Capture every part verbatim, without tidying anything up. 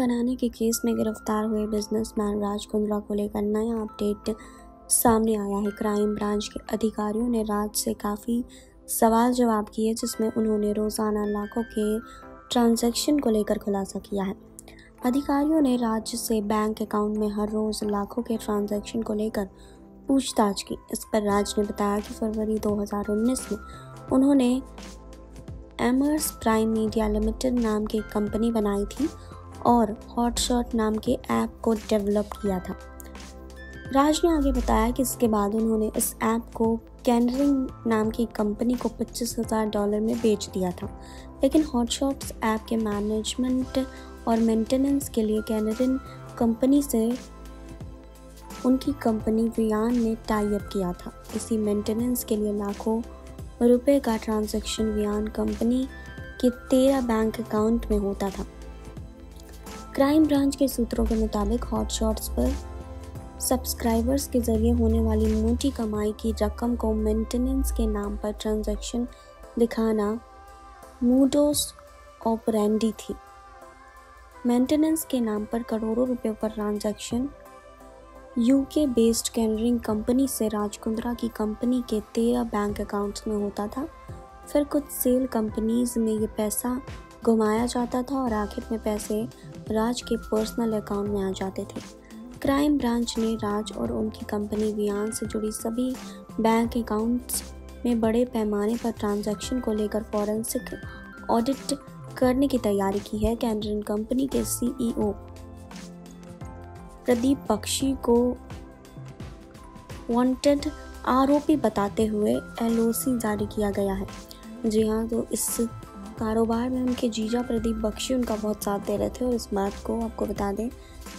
बनाने के केस में गिरफ्तार हुए बिजनेसमैन राज कुंद्रा को लेकर नया अपडेट सामने आया है। क्राइम ब्रांच के अधिकारियों ने राज से काफ़ी सवाल जवाब किए, जिसमें उन्होंने रोज़ाना लाखों के ट्रांजैक्शन को लेकर खुलासा किया है। अधिकारियों ने राज से बैंक अकाउंट में हर रोज़ लाखों के ट्रांजैक्शन को लेकर पूछताछ की। इस पर राज ने बताया कि फरवरी दो हज़ार उन्नीस में उन्होंने एमर्स प्राइम मीडिया लिमिटेड नाम की कंपनी बनाई थी और हॉटशॉट नाम के ऐप को डेवलप किया था। राज ने आगे बताया कि इसके बाद उन्होंने इस ऐप को कैनरिंग नाम की कंपनी को पच्चीस हज़ार डॉलर में बेच दिया था, लेकिन हॉटशॉट ऐप के मैनेजमेंट और मेंटेनेंस के लिए कैनरिंग कंपनी से उनकी कंपनी वियान ने टाई अप किया था। इसी मेंटेनेंस के लिए लाखों रुपए का ट्रांजैक्शन वियान कंपनी के तेरह बैंक अकाउंट में होता था। क्राइम ब्रांच के सूत्रों के मुताबिक हॉटशॉट्स पर सब्सक्राइबर्स के जरिए होने वाली मोटी कमाई की रकम को मेंटेनेंस के नाम पर ट्रांजैक्शन दिखाना मोडस ऑपरेंडी थी। मेंटेनेंस के नाम पर करोड़ों रुपए पर transaction UK based Kenrin company से राज कुंद्रा की कंपनी के तेरह बैंक अकाउंट्स में होता था। फिर कुछ सेल कंपनीज में ये पैसा घुमाया जाता था और आखिर में पैसे राज के पर्सनल अकाउंट में आ जाते थे। क्राइम ब्रांच ने राज और उनकी कंपनी वियान से जुड़ी सभी बैंक अकाउंट्स में बड़े पैमाने पर ट्रांजैक्शन को लेकर फॉरेंसिक ऑडिट करने की तैयारी की है। कैनरिंग कंपनी के सीईओ प्रदीप बख्शी को वांटेड आरोपी बताते हुए एलओसी जारी किया गया है। जी हाँ, तो इस कारोबार में उनके जीजा प्रदीप बख्शी उनका बहुत साथ दे रहे थे। और इस बात को आपको बता दें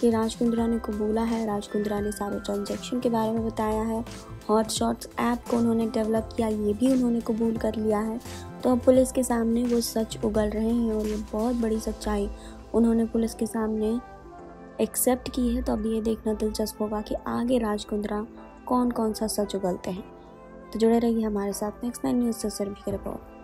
कि राज कुंद्रा ने कबूला है। राज कुंद्रा ने सारे ट्रांजैक्शन के बारे में बताया है। हॉटशॉट्स ऐप को उन्होंने डेवलप किया, ये भी उन्होंने कबूल कर लिया है। तो अब पुलिस के सामने वो सच उगल रहे हैं और ये बहुत बड़ी सच्चाई उन्होंने पुलिस के सामने एक्सेप्ट की है। तो अब ये देखना दिलचस्प होगा कि आगे राज कुंद्रा कौन कौन सा सच उगलते हैं। तो जुड़े रहिए हमारे साथ नेक्स्ट नाइन न्यूज़ से। सर भी की रिपोर्ट।